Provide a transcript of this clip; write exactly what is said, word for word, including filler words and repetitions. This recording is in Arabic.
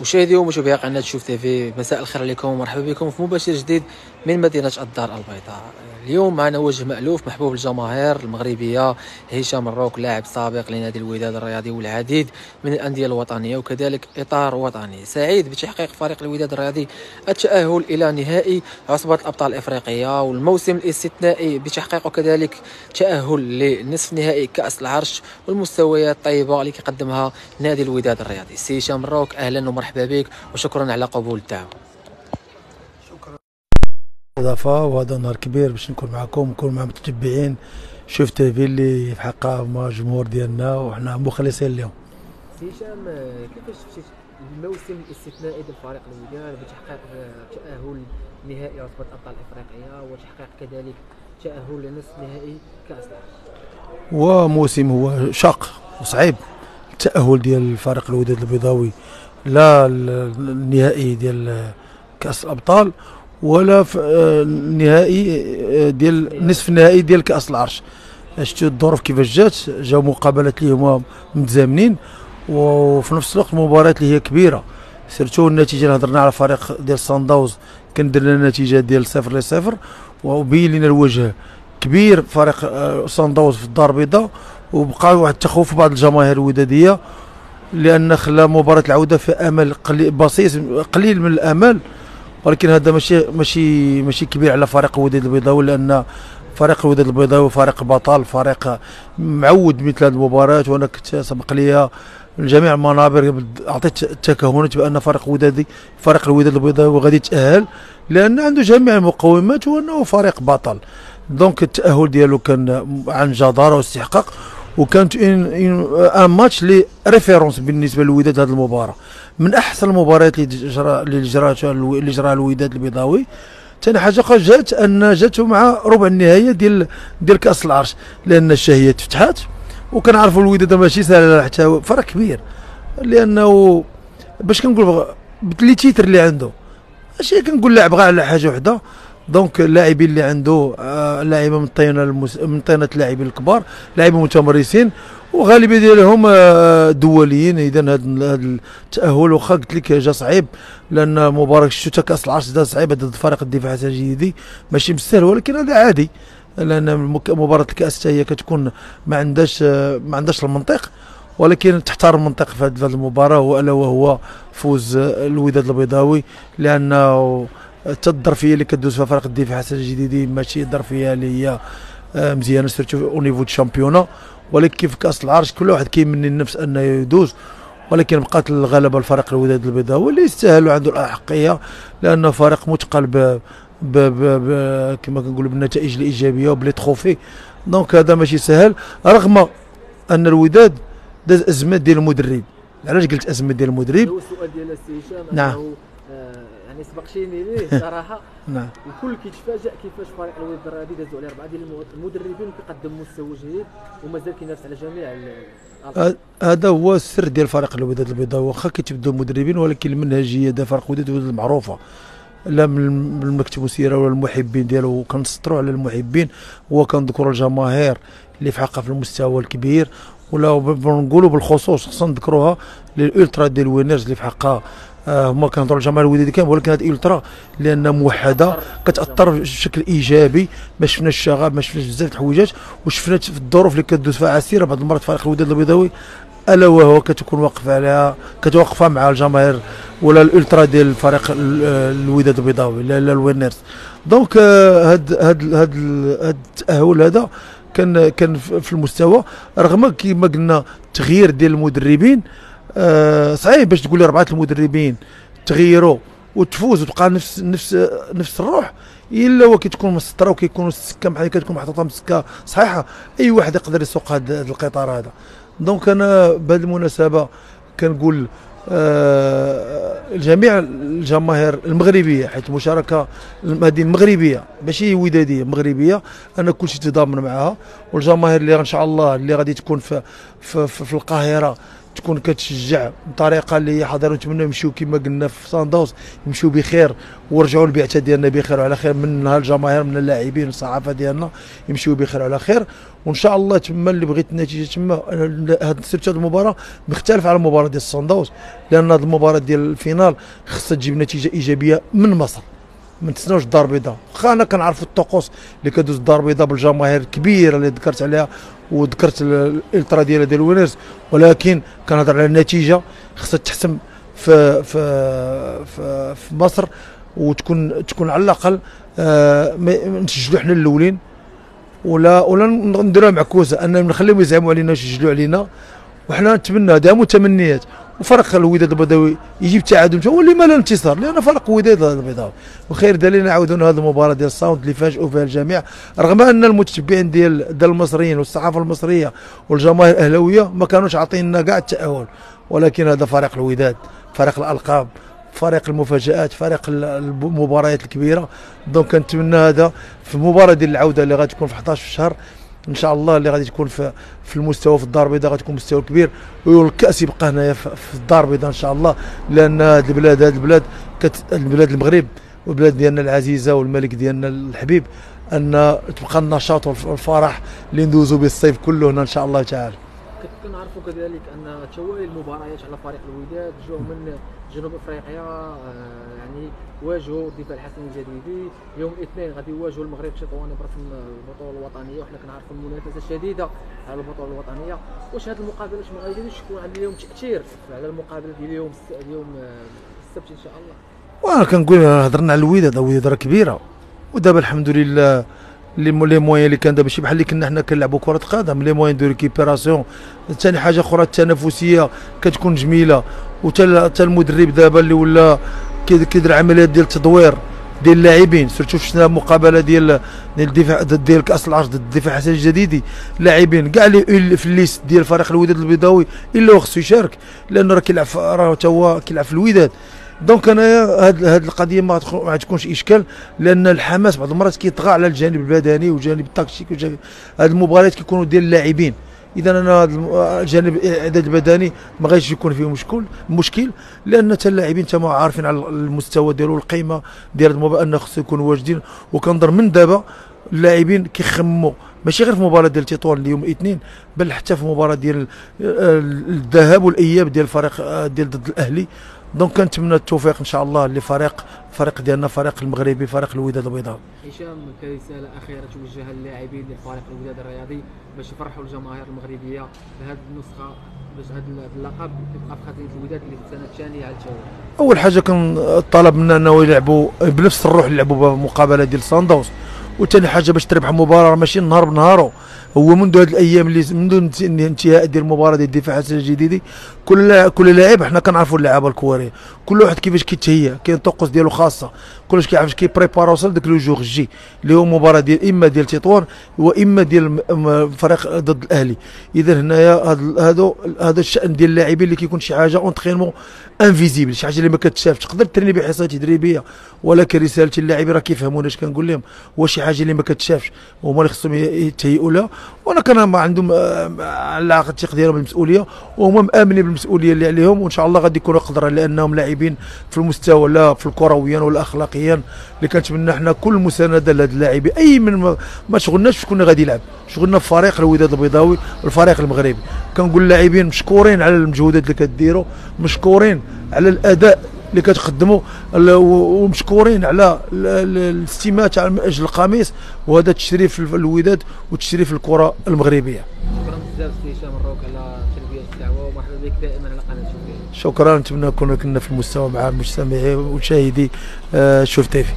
مشاهدي ومشاهدي قناه تشوف تيفي، مساء الخير عليكم ومرحبا بكم في مباشر جديد من مدينه الدار البيضاء. اليوم معنا وجه مألوف محبوب الجماهير المغربيه، هشام الروك، لاعب سابق لنادي الوداد الرياضي والعديد من الانديه الوطنيه وكذلك اطار وطني. سعيد بتحقيق فريق الوداد الرياضي التاهل الى نهائي عصبه الابطال الافريقيه والموسم الاستثنائي بتحقيقه كذلك تاهل لنصف نهائي كاس العرش والمستويات الطيبه اللي كيقدمها نادي الوداد الرياضي. سي هشام الروك اهلا ومرحبا بك وشكرا على قبول الدعوه. اضافه وهذا نهار كبير باش نكون معكم ونكون مع المتتبعين شوف تيفي اللي في حقها هما الجمهور ديالنا وحنا مخلصين لهم. سي هشام، كيفاش شفتي الموسم الاستثنائي ديال فريق الوداد بتحقيق تاهل نهائي عصبه الابطال الافريقيه وتحقيق كذلك تاهل لنصف نهائي كاس العرش؟ وموسم هو شاق وصعيب التاهل ديال فريق الوداد البيضاوي لا النهائي ديال كاس الابطال ولا في النهائي ديال نصف النهائي ديال كاس العرش. شتي الظروف كيفاش جات، جاو مقابلات اللي هما متزامنين وفي نفس الوقت مباريات اللي هي كبيره. سيرتو النتيجه اللي هضرنا على فريق ديال سان دوز كان درنا النتيجه ديال صفر لصفر وبين لنا الوجه كبير فريق سان دوز في الدار البيضاء، وبقى واحد التخوف في بعض الجماهير الوداديه لان خلى مباراه العوده في امل قليل بسيط قليل من الامل، ولكن هذا ماشي ماشي ماشي كبير على فريق الوداد البيضاوي لان فريق الوداد البيضاوي فريق بطل، فريق معود مثل هذه المباريات. وانا كنت سبق لي من جميع المنابر اعطيت التكهنات بان فريق الودادي فريق الوداد البيضاوي غادي يتاهل لان عنده جميع المقومات وانه فريق بطل. دونك التاهل ديالو كان عن جداره واستحقاق، وكانت ان ماتش لي ريفيرونس بالنسبه للوداد. هذه المباراه من احسن المباريات اللي جرى اللي جراتها اللي جراها الوداد البيضاوي. ثاني حاجه جات ان جاتو مع ربع النهائي ديال ديال كاس العرش لان الشهيه تفتحات، وكنعرفوا الوداد ماشي سهل حتى فرق كبير لانه باش كنقول بلي تيتر اللي عنده ماشي كنقول لاعب غير على حاجه وحده. دونك اللاعبين اللي عنده لاعيبه من طينه المس... من طينه اللاعبين الكبار، لاعيبه متمرسين وغالبيه ديالهم دوليين. اذا هذا التاهل واخا قلت لك جا صعيب لان مباراه الشتاء كاس العرش دا صعيبه ضد فريق الدفاع الحسني الجديدي ماشي بالسهل، ولكن هذا عادي لان مباراه الكاس هي كتكون ما عندهاش ما عندهاش المنطق، ولكن تحتار المنطق في هذه المباراه الا وهو فوز الوداد البيضاوي لانه حتى الظرفيه اللي كدوز فيها فريق الدفاع الحسن الجديدي ماشي ظرفيه اللي هي مزيانه سيرتو او نيفو دو شامبيونا، ولكن كيف كاس العرش كل واحد كيمني النفس انه يدوز، ولكن بقات الغلبه لفريق الوداد البيضاوي اللي يستاهلوا عنده الاحقيه لانه فريق مثقل ب كما كنقولوا بالنتائج الايجابيه وبلي تروفي. دونك هذا ماشي سهل رغم ان الوداد داز ازمه ديال المدرب. علاش قلت ازمه ديال المدرب؟ هو السؤال ديال السي هشام، نعم يعني سبقتيني ليه صراحه. نعم الكل كيتفاجئ كيفاش فريق الوداد الرياضي دازوا على اربعه ديال المدربين كيقدموا مستوى جيد ومازال كينافس على جميع. هذا هو السر ديال فريق الوداد البيضاوي، واخا كيتبدلوا المدربين ولكن المنهجيه ديال فريق الوداد المعروفه لا من المكتب السيره ولا المحبين ديالو. كنسطروا على المحبين وكنذكروا الجماهير اللي في حقها في المستوى الكبير، ولا بنقولوا بالخصوص خصنا نذكروها للالترا ديال وينرز اللي في حقها هما. كنهضروا على الجماهير الوداديه كامل، ولكن هذه الالترا لان موحده كتاثر بشكل ايجابي. ما شفناش الشغب، ما شفناش بزاف د الحويجات، وشفنا في الظروف اللي كدوز فيها عسيره بعض المرات فريق الوداد البيضاوي الا وهو كتكون واقف عليها كتوقفها مع الجماهير ولا الالترا ديال فريق الوداد البيضاوي لا لا الوينرز. دونك هاد هاد هاد التاهل هذا كان كان في المستوى رغم كما قلنا التغيير ديال المدربين. أه صعيب باش تقول لي اربعه المدربين تغيروا وتفوز وتبقى نفس نفس نفس الروح الا وكتكون مسطره وكيكونوا السكه بحال كتكون محطوطه مسكه صحيحه، اي واحد يقدر يسوق هذا القطار هذا. دونك انا بهذه المناسبه كنقول أه جميع الجماهير المغربيه حيت المشاركه هذه المغربيه ماشي وداديه مغربيه، انا كلشي تضامن معها. والجماهير اللي ان شاء الله اللي غادي تكون في في, في القاهره تكون كتشجع بطريقه اللي هي حاضر، ونتمنى يمشيو كما قلنا في سان دوز يمشيو بخير ورجعوا للبعثه ديالنا بخير وعلى خير منها الجماهير من اللاعبين والصحافه ديالنا يمشيو بخير وعلى خير، وان شاء الله تما اللي بغيت النتيجه تما. سيرت هذه المباراه مختلف على المباراه ديال سان دوز، لان هذه المباراه ديال الفينال خصها تجيب نتيجه ايجابيه من مصر، ما نتسناوش الدار البيضاء. واخا انا كنعرف الطقوس اللي كدوز الدار البيضاء بالجماهير الكبيره اللي ذكرت عليها وذكرت الالترا ديالها ديال الوينرز، ولكن كنهضر على النتيجه خصها تحسم في في في, في مصر، وتكون تكون على الاقل آه نسجلوا حنا الاولين، ولا ولا نديروها معكوسه ان نخليهم يزعموا علينا ويسجلوا علينا، وحنا نتمنى هذا متمنيات. وفريق الوداد البيضاوي يجيب تعادل واللي ما لا انتصار، لان فريق الوداد البيضاوي وخير دليل نعاودوا هذه المباراه ديال الصاوند اللي فاجئوا فيها الجميع، رغم ان المتتبعين ديال ديال المصريين والصحافه المصريه والجماهير الاهلاويه ما كانوش عاطيننا كاع التاهل، ولكن هذا فريق الوداد، فريق الالقاب، فريق المفاجات، فريق المباريات الكبيره. دونك كنتمنى هذا في المباراه ديال العوده اللي غتكون في حداش الشهر ان شاء الله، اللي غادي تكون في في المستوى في الدار البيضاء غتكون مستوى كبير، والكاس يبقى هنايا في الدار البيضاء ان شاء الله، لان هذه البلاد هذه البلاد البلاد المغرب والبلاد ديالنا العزيزه والملك ديالنا الحبيب، ان تبقى النشاط والفرح اللي ندوزو به الصيف كله هنا ان شاء الله تعالى. كنعرفوا كذلك ان توالي المباريات على فريق الوداد جاو من جنوب افريقيا، يعني واجهوا الدفاع الحسني الجديدي، يوم الاثنين غادي يواجهوا المغرب تطوان برسم البطوله الوطنيه، وحنا كنعرفوا المنافسه الشديده على البطوله الوطنيه. واش هذه المقابله ما غاديش يكون عندها اليوم تاثير على المقابله ديال اليوم اليوم السبت ان شاء الله؟ وانا كنقول هضرنا على الوداد، الوداد راه كبيره، ودابا الحمد لله لي موان اللي كان دابا ماشي بحال اللي كنا حنا كنلعبوا كره قدم، لي موان دو ريكيبيراسيون. ثاني حاجه اخرى التنافسيه كتكون جميله، وتا المدرب دابا اللي ولا كيدير عمليات ديال التدوير ديال اللاعبين، سيرتو شفنا المقابله ديال الدفاع ديال كاس العرش ضد الدفاع الحسني الجديدي، اللاعبين كاع اللي في الليست ديال فريق الوداد البيضاوي الا هو خصو يشارك، لانه راه كيلعب راه تا هو كيلعب في الوداد. دونك انا هاد هاد القضيه ما غتكونش اشكال، لان الحماس بعض المرات كيطغى على الجانب البدني والجانب التكتيكي وجانب هاد المباريات كيكونوا ديال اللاعبين، اذا انا هاد الجانب الاعداد البدني ما غايش يكون فيه مشكل مشكل لان حتى اللاعبين تما عارفين على المستوى ديالو والقيمه ديال المباراه انه خصو يكونوا واجدين. وكنضر من دابا اللاعبين كيخمموا ماشي غير في مباراه ديال تطوان اليوم الاثنين، بل حتى في مباراه ديال الذهاب والاياب ديال الفريق ديال ضد الاهلي. دونك كنتمنى التوفيق ان شاء الله لفريق فريق ديالنا، فريق المغربي، فريق الوداد البيضاوي. هشام، كرساله اخيره توجهها للاعبين ديال فريق الوداد الرياضي باش يفرحوا الجماهير المغربيه بهذه النسخه، باش هذا اللقب يبقى في خزينه الوداد اللي في السنه الثانيه على التوالي. اول حاجه كان الطلب منا انه يلعبوا بنفس الروح اللي لعبوا بها المقابله ديال سان دوز، وثاني حاجه باش تربح المباراه ماشي نهار بنهارو، هو منذ هذه الايام اللي منذ الانتهاء ديال المباراه ديال الدفاع الحسني الجديدي كل كل لاعب حنا كنعرفوا اللعابه الكواريه، كل واحد كيفاش كيتهيا، كاين الطقوس ديالو خاصه، كلش كيعرف اش كيبريبارا وصل داك لو جوغ الجي اللي هو مباراه ديال اما ديال تطوان واما ديال الفريق ضد الاهلي. اذا هنايا هادو هذا الشان ديال اللاعبين اللي كيكون شي حاجه اونترينمون انفيزيبل، شي حاجه اللي ما كتشافش، تقدر تريني بحصه تدريبيه، ولكن رساله اللاعبين راه كيفهمونا اش كنقول لهم، هو شي حاجه اللي ما كتشافش هما اللي خصهم يتهيئوا لها، وانا كان عندهم علاقه الثقه ديالهم بالمسؤوليه وهما مامنين بالمسؤوليه اللي عليهم، وان شاء الله غادي يكونوا قدره، لانهم لاعبين في المستوى لا في الكرويا ولا الاخلاقيا اللي كنتمنى حنا كل مسانده لهاد اللاعبين. اي من ما شغلناش شكون غادي يلعب، شغلنا في فريق الوداد البيضاوي والفريق المغربي. كنقول اللاعبين مشكورين على المجهودات اللي كديروا، مشكورين على الاداء اللي كتقدموا، ومشكورين على الاستماتة تاع اجل القميص، وهذا تشريف الوداد وتشريف الكره المغربيه. شكرا بزاف سي هشام الروك على تلبيه الدعوه، ومرحبا بك دائما على قناه شوف تيفي. شكرا، نتمنى نكون كنا في المستوى مع مشاهدي شوف تيفي.